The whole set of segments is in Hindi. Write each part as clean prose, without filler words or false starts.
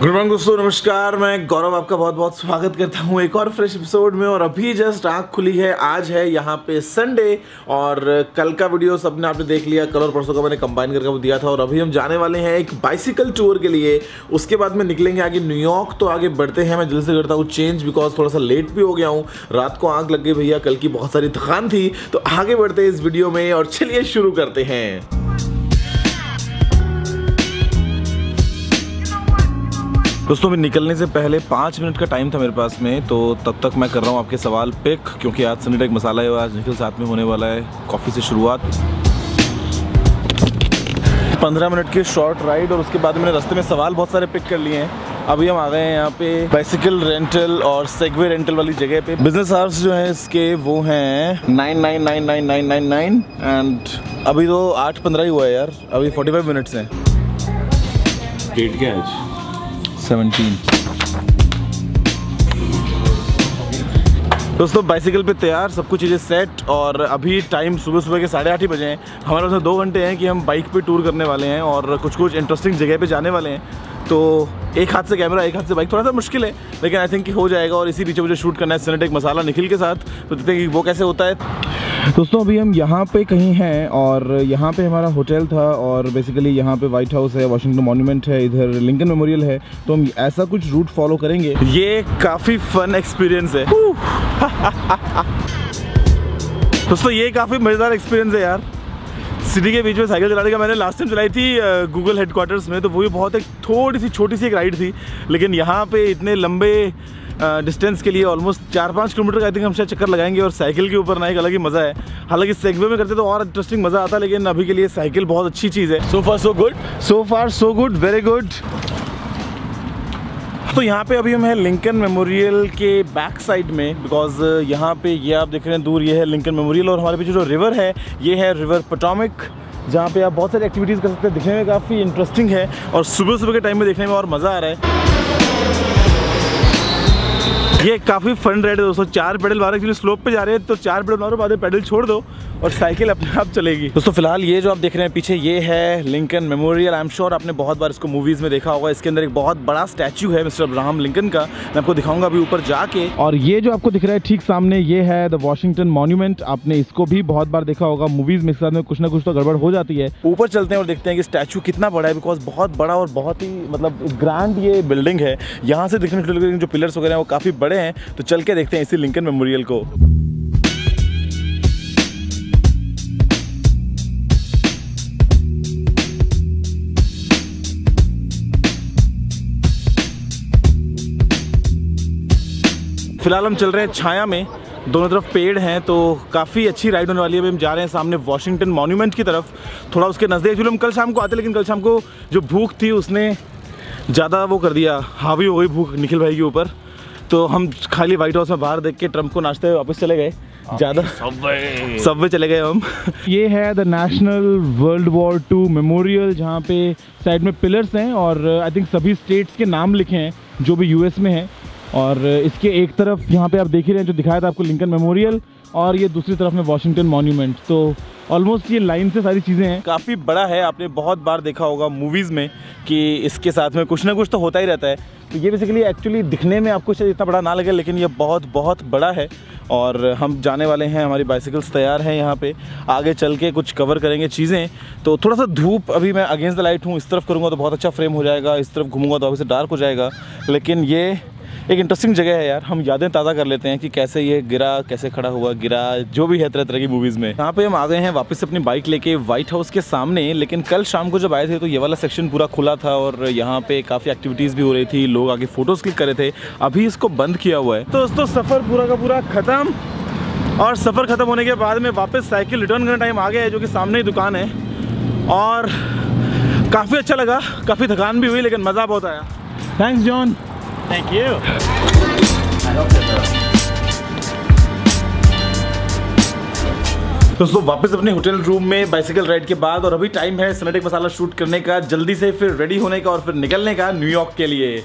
गुड मॉर्निंग दोस्तों, नमस्कार। मैं गौरव आपका बहुत बहुत स्वागत करता हूँ एक और फ्रेश एपिसोड में। और अभी जस्ट आँख खुली है, आज है यहाँ पे संडे। और कल का वीडियो सबने आपने देख लिया, कल और परसों का मैंने कंबाइन करके वो दिया था। और अभी हम जाने वाले हैं एक बाइसिकल टूर के लिए, उसके बाद में निकलेंगे आगे न्यूयॉर्क। तो आगे बढ़ते हैं। मैं जल्दी से करता हूँ चेंज, बिकॉज थोड़ा सा लेट भी हो गया हूँ, रात को आँख लग गई भैया, कल की बहुत सारी थकान थी। तो आगे बढ़ते हैं इस वीडियो में और चलिए शुरू करते हैं। दोस्तों, मेरे निकलने से पहले 5 मिनट का टाइम था मेरे पास में, तो तब तक मैं कर रहा हूँ आपके सवाल पिक, क्योंकि आज संडे एक मसाला है। आज निखिल साथ में होने वाला है। कॉफ़ी से शुरुआत, 15 मिनट की शॉर्ट राइड, और उसके बाद मैंने रास्ते में सवाल बहुत सारे पिक कर लिए हैं। अभी हम आ गए हैं यहाँ पे बाइसिकल रेंटल और सेगवे रेंटल वाली जगह पे। बिजनेस आवर्स जो है इसके वो हैं 9-9-9-9-9-9-9 एंड अभी तो 8:15 ही हुआ है यार, अभी 45 मिनट्स हैं। डेट क्या है आज? 17। दोस्तों, बाइसिकल पे तैयार, सब कुछ चीज़ें सेट। और अभी टाइम सुबह के 8:30 बजे हैं। हमारे उसमें 2 घंटे हैं कि हम बाइक पे टूर करने वाले हैं और कुछ इंटरेस्टिंग जगह पे जाने वाले हैं। तो एक हाथ से कैमरा, एक हाथ से बाइक, थोड़ा सा मुश्किल है, लेकिन आई थिंक कि हो जाएगा। और इसी बीच मुझे शूट करना है सिनेटैक मसाला निखिल के साथ, तो देखते हैं कि वो कैसे होता है। दोस्तों, अभी हम यहाँ पे कहीं हैं और यहाँ पे हमारा होटल था। और बेसिकली यहाँ पे वाइट हाउस है, वॉशिंगटन मॉन्यूमेंट है, इधर लिंकन मेमोरियल है। तो हम ऐसा कुछ रूट फॉलो करेंगे। ये काफ़ी फन एक्सपीरियंस है। दोस्तों, ये काफ़ी मज़ेदार एक्सपीरियंस है यार। सिटी के बीच में साइकिल चलाने का मैंने लास्ट टाइम चलाई थी गूगल हेडक्वार्टर्स में, तो वो भी बहुत एक थोड़ी सी छोटी सी एक राइड थी। लेकिन यहाँ पे इतने लंबे डिस्टेंस के लिए ऑलमोस्ट 4-5 किलोमीटर का आई थिंक हम शायद चक्कर लगाएंगे। और साइकिल के ऊपर ना एक अलग ही मज़ा है। हालांकि सेगवे में करते तो और इंटरेस्टिंग मज़ा आता, लेकिन अभी के लिए साइकिल बहुत अच्छी चीज़ है। So far so good, very good. तो यहाँ पे अभी हम हैं लिंकन मेमोरियल के बैक साइड में, बिकॉज यहाँ पे ये आप देख रहे हैं दूर, ये है लिंकन मेमोरियल। और हमारे पीछे जो रिवर है, ये है रिवर पोटोमैक, जहाँ पे आप बहुत सारी एक्टिविटीज़ कर सकते हैं। दिखने में काफ़ी इंटरेस्टिंग है और सुबह के टाइम में देखने में और मज़ा आ रहा है। ये काफ़ी फन राइड है दोस्तों। 4 पेडल बाहर एक्चुअली स्लोप पर जा रहे हैं, तो 4 पेडल मारो, बाद में पेडल छोड़ दो और साइकिल अपने आप चलेगी। दोस्तों, फिलहाल ये जो आप देख रहे हैं पीछे, ये है Lincoln Memorial. I am sure आपने बहुत बार इसको मूवीज़ में देखा होगा। इसके अंदर एक बहुत बड़ा स्टैचू है मिस्टर अब्राहम लिंकन का, मैं आपको दिखाऊंगा अभी ऊपर जाके। और ये जो आपको दिख रहा है ठीक सामने, ये है द वॉशिंगटन मॉन्यूमेंट। आपने इसको भी बहुत बार देखा होगा मूवीज़ में, साथ में कुछ ना कुछ तो गड़बड़ हो जाती है। ऊपर चलते हैं और देखते हैं कि स्टैचू कितना बड़ा है, बिकॉज बहुत बड़ा और बहुत ही मतलब ग्रैंड ये बिल्डिंग है। यहाँ से दिखने में जो पिलर्स वगैरह हैं वो काफ़ी बड़े हैं। तो चल के देखते हैं इसी लिंकन मेमोरियल को। फिलहाल हम चल रहे हैं छाया में, दोनों तरफ पेड़ हैं, तो काफ़ी अच्छी राइड होने वाली है। अभी हम जा रहे हैं सामने वॉशिंगटन मॉन्यूमेंट की तरफ, थोड़ा उसके नज़दीक। फिर हम कल शाम को आते, लेकिन कल शाम को जो भूख थी उसने ज़्यादा वो कर दिया, हावी हो गई भूख निखिल भाई के ऊपर। तो हम खाली वाइट हाउस में बाहर देख के ट्रम्प को नाचते हुए वापस चले गए, ज़्यादा सबवे चले गए हम। ये है the National World War Two Memorial, जहाँ पे साइड में पिलर्स हैं और आई थिंक सभी स्टेट्स के नाम लिखे हैं जो भी यूएस में हैं। और इसके एक तरफ यहाँ पे आप देख ही रहे हैं जो दिखाया था आपको लिंकन मेमोरियल, और ये दूसरी तरफ में वॉशिंगटन मॉन्यूमेंट। तो ऑलमोस्ट ये लाइन से सारी चीज़ें हैं। काफ़ी बड़ा है, आपने बहुत बार देखा होगा मूवीज़ में कि इसके साथ में कुछ ना कुछ तो होता ही रहता है। तो ये बेसिकली एक्चुअली दिखने में आपको शायद इतना बड़ा ना लगे, लेकिन ये बहुत बड़ा है। और हम जाने वाले हैं, हमारी बाइसिकल्स तैयार हैं। यहाँ पे आगे चल के कुछ कवर करेंगे चीज़ें। तो थोड़ा सा धूप, अभी मैं अगेंस्ट द लाइट हूँ, इस तरफ करूँगा तो बहुत अच्छा फ्रेम हो जाएगा, इस तरफ घूमूँगा तो वापस डार्क हो जाएगा। लेकिन ये एक इंटरेस्टिंग जगह है यार। हम यादें ताज़ा कर लेते हैं कि कैसे ये गिरा, कैसे खड़ा हुआ, गिरा, जो भी है तरह तरह की मूवीज़ में। यहाँ पे हम आ गए हैं वापस अपनी बाइक लेके व्हाइट हाउस के सामने। लेकिन कल शाम को जब आए थे तो ये वाला सेक्शन पूरा खुला था और यहाँ पे काफ़ी एक्टिविटीज़ भी हो रही थी, लोग आके फ़ोटोज़ क्लिक कर रहे थे। अभी इसको बंद किया हुआ है। तो दोस्तों, सफ़र पूरा का पूरा ख़त्म, और सफ़र ख़त्म होने के बाद में वापस साइकिल रिटर्न करने टाइम आ गया है, जो कि सामने ही दुकान है। और काफ़ी अच्छा लगा, काफ़ी थकान भी हुई, लेकिन मज़ा बहुत आया। Thanks John. Thank you. दोस्तों, वापस अपने होटल रूम में बाइसिकल राइड के बाद, और अभी टाइम है सिनेटैक मसाला शूट करने का, जल्दी से फिर रेडी होने का और फिर निकलने का न्यूयॉर्क के लिए।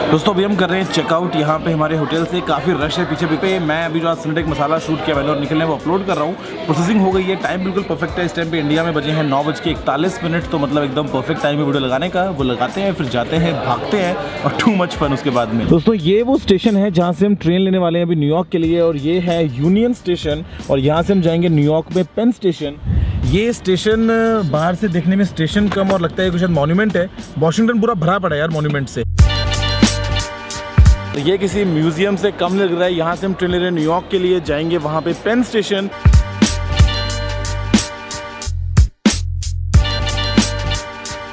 दोस्तों अभी हम कर रहे हैं चेकआउट यहाँ पे हमारे होटल से। काफ़ी रश है पीछे पे। मैं अभी जो आज संडे एक मसाला शूट किया मैंने और निकलने वो अपलोड कर रहा हूँ। प्रोसेसिंग हो गई है, टाइम बिल्कुल परफेक्ट है। इस टाइम पे इंडिया में बजे हैं 9:41, तो मतलब एकदम परफेक्ट टाइम है वीडियो लगाने का। वो लगाते हैं, फिर जाते हैं, भागते हैं और टू मच फन उसके बाद में। दोस्तों ये वो स्टेशन है जहाँ से हम ट्रेन लेने वाले हैं अभी न्यूयॉर्क के लिए, और ये है यूनियन स्टेशन। और यहाँ से हम जाएंगे न्यूयॉर्क में पेन स्टेशन। ये स्टेशन बाहर से देखने में स्टेशन कम और लगता है कि शायद मॉन्यूमेंट है। वॉशिंगटन पूरा भरा पड़ा है यार मॉन्यूमेंट से। ये किसी म्यूजियम से कम लग रहा है। यहाँ से हम ट्रेन ले रहे हैं न्यूयॉर्क के लिए, जाएंगे वहाँ पे पेन स्टेशन।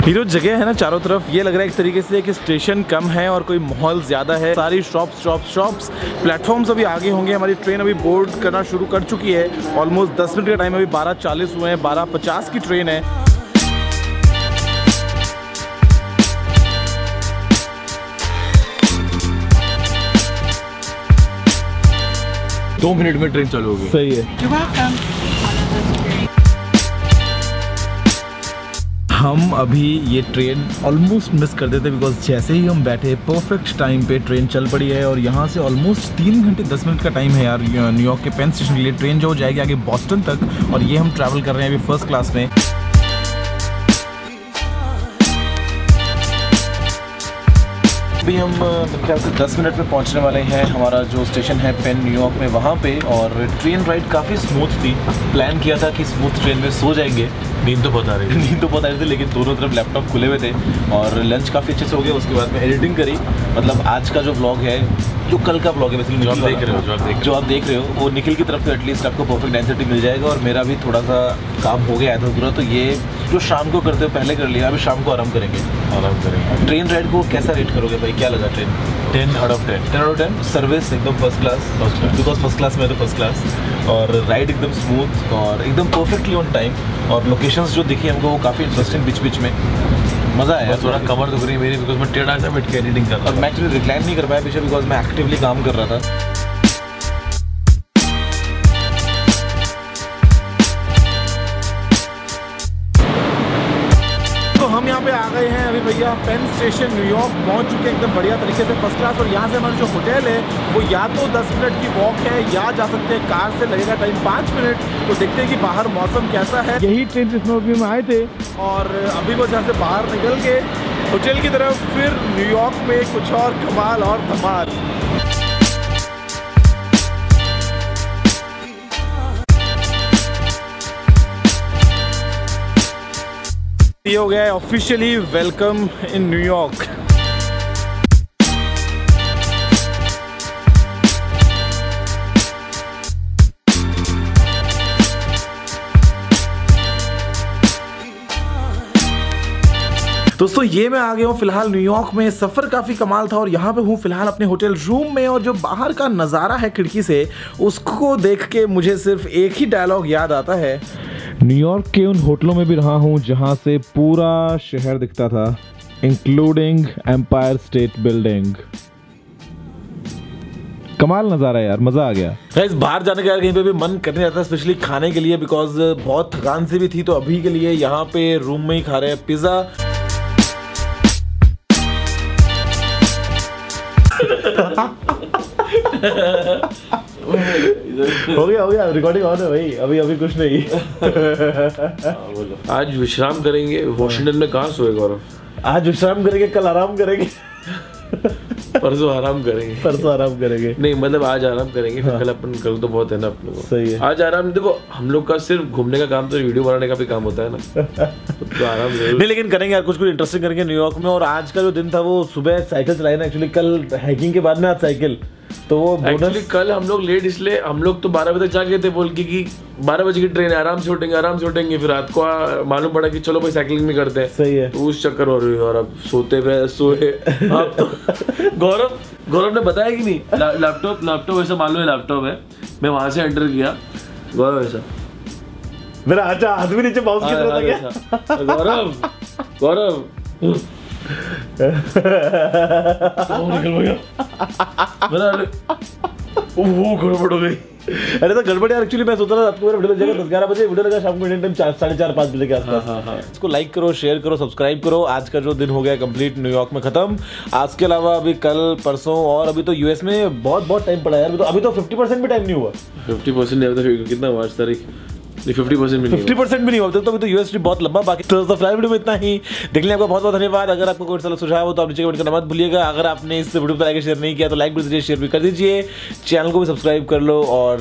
हीरो जगह है ना चारों तरफ। ये लग रहा है एक तरीके से कि स्टेशन कम है और कोई माहौल ज़्यादा है। सारी शॉप्स प्लेटफॉर्म्स अभी आगे होंगे। हमारी ट्रेन अभी बोर्ड करना शुरू कर चुकी है। ऑलमोस्ट 10 मिनट का टाइम, अभी 12:40 हुए हैं। 12:50 की ट्रेन है। दो मिनट में ट्रेन चालू होगी। सही है। हम अभी ये ट्रेन ऑलमोस्ट मिस कर देते बिकॉज जैसे ही हम बैठे परफेक्ट टाइम पे ट्रेन चल पड़ी है। और यहाँ से ऑलमोस्ट 3 घंटे 10 मिनट का टाइम है यार न्यूयॉर्क के पेन स्टेशन के लिए। ट्रेन जो जाएगी आगे बॉस्टन तक, और ये हम ट्रैवल कर रहे हैं अभी फर्स्ट क्लास में। अभी हम मेरे ख्याल से 10 मिनट में पहुंचने वाले हैं। हमारा जो स्टेशन है पेन न्यूयॉर्क में, वहाँ पे। और ट्रेन राइड काफ़ी स्मूथ थी। प्लान किया था कि स्मूथ ट्रेन में सो जाएंगे। नींद तो बहुत आ रही थी लेकिन दोनों तरफ लैपटॉप खुले हुए थे। और लंच काफ़ी अच्छे से हो गया। उसके बाद में एडिटिंग करी। मतलब आज का जो ब्लॉग है, जो कल का ब्लॉग है वैसे जो आप देख रहे हो वो निखिल की तरफ से एटलीस्ट आपको परफेक्ट एंसर मिल जाएगा। और मेरा भी थोड़ा सा काम हो गया था पूरा, तो ये जो शाम को करते हो पहले कर लिया। अभी शाम को आराम करेंगे। ट्रेन राइड को कैसा रेट करोगे भाई, क्या लगा ट्रेन? 10 out of 10। सर्विस एकदम first class because first class में तो फर्स्ट क्लास। और राइड एकदम स्मूथ और एकदम परफेक्टली ऑन टाइम। और लोकेशंस जो दिखी हमको वो काफ़ी इंटरेस्टिंग, बीच में मज़ा आया। थोड़ा कमर दुख रही मेरी बिकॉज मैं टेढ़ा सा बैठ के एडिटिंग कर रहा था। मैं एक्चुअली रिक्लाइन नहीं कर पाया पीछे बिकॉज मैं एक्टिवली काम कर रहा था। हम यहाँ पे आ गए हैं अभी भैया, पेन स्टेशन न्यूयॉर्क पहुँच चुके हैं एकदम बढ़िया तरीके से फर्स्ट क्लास। और यहाँ से हमारा जो होटल है वो या तो 10 मिनट की वॉक है या जा सकते हैं कार से, लगेगा टाइम 5 मिनट। तो देखते हैं कि बाहर मौसम कैसा है। यही ट्रेन जिसमें अभी हम आए थे। और अभी बस यहाँ से बाहर निकल के होटल की तरफ, फिर न्यूयॉर्क में कुछ और कमाल और धमाल। ये हो गया है ऑफिशियली वेलकम इन न्यूयॉर्क। दोस्तों ये मैं आ गया हूँ फिलहाल न्यूयॉर्क में। सफ़र काफ़ी कमाल था और यहाँ पे हूँ फिलहाल अपने होटल रूम में। और जो बाहर का नज़ारा है खिड़की से, उसको देख के मुझे सिर्फ एक ही डायलॉग याद आता है। न्यूयॉर्क के उन होटलों में भी रहा हूँ जहाँ से पूरा शहर दिखता था, इंक्लूडिंग एम्पायर स्टेट बिल्डिंग। कमाल नज़ारा यार, मज़ा आ गया। गाइस बाहर जाने का यार कहीं पे भी मन करने जाता है, स्पेशली खाने के लिए बिकॉज बहुत थकान सी भी थी। तो अभी के लिए यहाँ पे रूम में ही खा रहे हैं पिज़्ज़ा। हो गया रिकॉर्डिंग ऑन है भाई। अभी कुछ नहीं। आज विश्राम करेंगे। वॉशिंगटन में कहाँ सोए गौरव? आज विश्राम करेंगे, कल आराम करेंगे। परसों आराम करेंगे। नहीं मतलब आज आराम करेंगे फिर कल तो बहुत है ना अपने को। सही है। आज आराम। देखो हम लोग का सिर्फ घूमने का काम तो वीडियो बनाने का भी काम होता है ना। तो आराम नहीं, लेकिन करेंगे यार कुछ इंटरेस्टिंग करेंगे न्यूयॉर्क में। और आज का जो दिन था वो सुबह साइकिल चलाई ना, एक्चुअली कल हाइकिंग के बाद में आज साइकिल, तो वो एक्चुअली कल हम लोग लेट, इसलिए हम लोग तो 12 बजे तक जागे थे बोल के कि 12 बजे की ट्रेन है, आराम से उठेंगे। फिर रात को मालूम पड़ा कि चलो भाई साइकिलिंग भी करते हैं। सही है। तो उस चक्कर हो रही है। और अब सोए आप तो गौरव ने बताया कि नहीं, लैपटॉप ऐसा मालूम है लैपटॉप है। मैं वहाँ से एंटर किया, गौरव ऐसा मेरा हाथ भी नीचे बाउंस किया। गौरव तो निकल गया। वो गड़बड़ हो गई। अरे तो गड़बड़ यार, एक्चुअली मैं सोचा था आपको मेरा वीडियो लग जाएगा 10-11 बजे, वीडियो लगा शाम को इंडियन टाइम 4, 4:30, 5 बजे के आसपास। इसको लाइक करो, शेयर करो, सब्सक्राइब करो। आज का जो दिन हो गया कंप्लीट न्यूयॉर्क में खत्म। आज के अलावा अभी कल, परसों और अभी तो यूएस में बहुत टाइम पड़ा यार। अभी तो 50% भी टाइम नहीं हुआ। 50% कितना हुआ आज तारीख? 50% भी नहीं होता, तो अभी तो यूएसडी बहुत लंबा। बाकी तो फ्लाई वीडियो में इतना ही। देखने आपका बहुत धन्यवाद। अगर आपको कोई सलाह सुझाव हो तो आप नीचे कमेंट करना मत भूलिएगा। अगर आपने इस वीडियो पर लाइक शेयर नहीं किया तो लाइक भी दीजिए, शेयर भी कर दीजिए, चैनल को भी सब्सक्राइब कर लो। और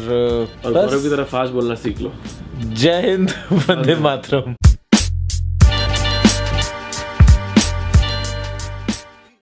फास्ट बोलना सीख लो। जय हिंद, वंदे मातरम।